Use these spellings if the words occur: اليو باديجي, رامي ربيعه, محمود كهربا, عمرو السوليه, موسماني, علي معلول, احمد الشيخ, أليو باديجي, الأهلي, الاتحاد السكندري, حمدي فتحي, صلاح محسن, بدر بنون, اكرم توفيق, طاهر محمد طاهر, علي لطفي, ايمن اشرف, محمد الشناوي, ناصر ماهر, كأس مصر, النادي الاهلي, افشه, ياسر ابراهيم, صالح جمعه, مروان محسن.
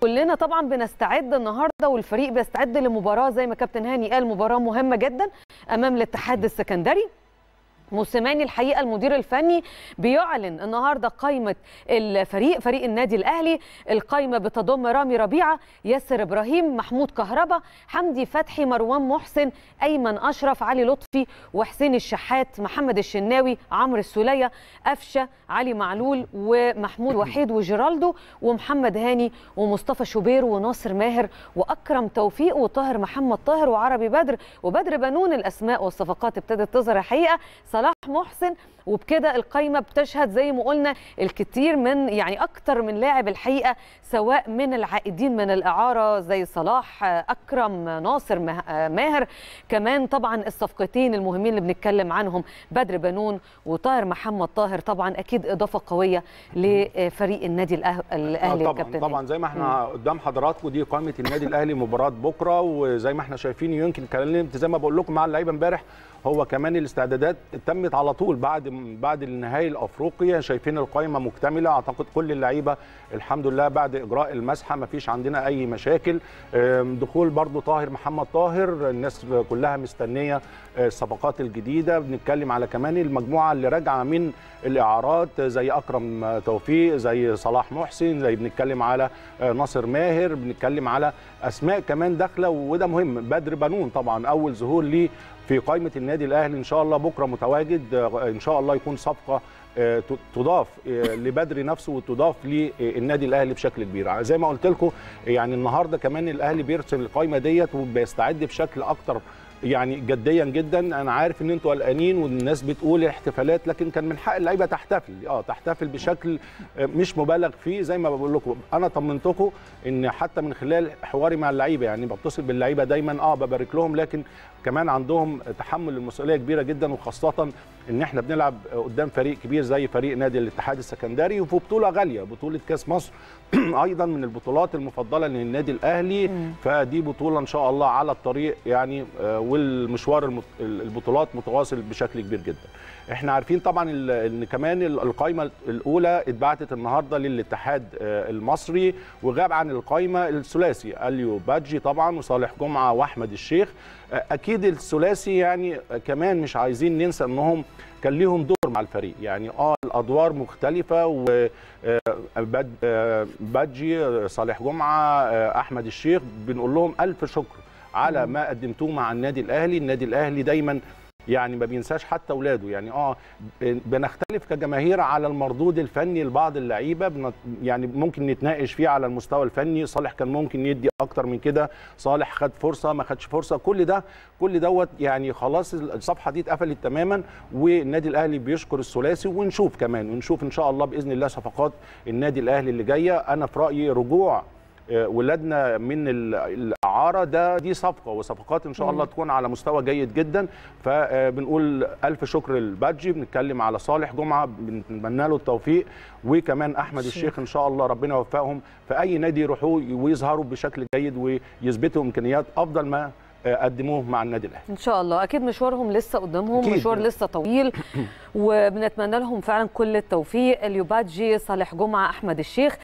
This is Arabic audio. كلنا طبعا بنستعد النهارده والفريق بيستعد لمباراه زي ما كابتن هاني قال، مباراه مهمه جدا امام الاتحاد السكندري. موسماني الحقيقه المدير الفني بيعلن النهارده قائمه الفريق، فريق النادي الاهلي. القائمه بتضم رامي ربيعه، ياسر ابراهيم، محمود كهربا، حمدي فتحي، مروان محسن، ايمن اشرف، علي لطفي، وحسين الشحات، محمد الشناوي، عمرو السوليه، افشه، علي معلول، ومحمود وحيد، وجيرالدو، ومحمد هاني، ومصطفى شوبير، وناصر ماهر، واكرم توفيق، وطاهر محمد طاهر، وعربي بدر، وبدر بنون. الاسماء والصفقات ابتدت تظهر الحقيقه، صلاح محسن. وبكده القايمه بتشهد زي ما قلنا الكثير من اكتر من لاعب الحقيقه، سواء من العائدين من الاعاره زي صلاح، اكرم، ناصر ماهر، كمان طبعا الصفقتين المهمين اللي بنتكلم عنهم بدر بنون وطاهر محمد طاهر، طبعا اكيد اضافه قويه لفريق النادي الاهلي. طبعا زي ما احنا قدام حضراتكم دي قائمه النادي الاهلي مباراه بكره، وزي ما احنا شايفين يمكن اتكلمت زي ما بقول لكم مع اللعيبه امبارح، هو كمان الاستعدادات تمت على طول بعد النهائي الافريقي. شايفين القائمه مكتمله، اعتقد كل اللعيبه الحمد لله بعد اجراء المسحه ما فيش عندنا اي مشاكل. دخول برضو طاهر محمد طاهر، الناس كلها مستنيه الصفقات الجديده. بنتكلم على كمان المجموعه اللي راجعه من الاعارات زي اكرم توفيق، زي صلاح محسن، زي بنتكلم على ناصر ماهر، بنتكلم على اسماء كمان داخله، وده مهم. بدر بنون طبعا اول ظهور ليه في قائمه النادي الاهلي، ان شاء الله بكره متواجد، ان شاء الله يكون صفقه تضاف لبدر نفسه وتضاف للنادي الاهلي بشكل كبير. زي ما قلت لكم النهارده كمان الاهلي بيرسم القائمه ديت وبيستعد بشكل اكتر جديا جدا. انا عارف ان انتوا قلقانين والناس بتقول احتفالات، لكن كان من حق اللعيبه تحتفل تحتفل بشكل مش مبالغ فيه. زي ما بقول لكم انا طمنتكم ان حتى من خلال حواري مع اللعيبه، بتصل باللعيبه دايما ببارك لهم، لكن كمان عندهم تحمل المسؤوليه كبيره جدا، وخاصه ان احنا بنلعب قدام فريق كبير زي فريق نادي الاتحاد السكندري، وفي بطوله غاليه، بطوله كاس مصر ايضا من البطولات المفضله للنادي الاهلي. فدي بطوله ان شاء الله على الطريق، والمشوار البطولات متواصل بشكل كبير جدا. احنا عارفين طبعا ان كمان القائمه الاولى اتبعتت النهارده للاتحاد المصري، وغاب عن القائمه الثلاثي أليو باديجي طبعا وصالح جمعه واحمد الشيخ. اكيد الثلاثي كمان مش عايزين ننسى انهم كان ليهم دور مع الفريق، الادوار مختلفه، و باديجي، صالح جمعه، احمد الشيخ، بنقول لهم الف شكر على ما قدمتوه مع النادي الاهلي. النادي الاهلي دايما ما بينساش حتى اولاده، بنختلف كجماهير على المردود الفني لبعض اللعيبه، ممكن نتناقش فيه على المستوى الفني. صالح كان ممكن يدي اكتر من كده، صالح خد فرصه ما خدش فرصه، كل دوت خلاص الصفحه دي اتقفلت تماما، والنادي الاهلي بيشكر الثلاثي. ونشوف كمان ان شاء الله باذن الله صفقات النادي الاهلي اللي جايه. انا في رايي رجوع ولادنا من الاعاره دي صفقه، وصفقات ان شاء الله تكون على مستوى جيد جدا. فبنقول الف شكر للبادجي، بنتكلم على صالح جمعه، بنتمنى له التوفيق، وكمان احمد الشيخ ان شاء الله ربنا يوفقهم في اي نادي يروحوه ويظهروا بشكل جيد ويثبتوا امكانيات افضل ما قدموه مع النادي الاهلي. ان شاء الله اكيد مشوارهم لسه قدامهم، مشوار لسه طويل، وبنتمنى لهم فعلا كل التوفيق. اليو باديجي، صالح جمعه، احمد الشيخ.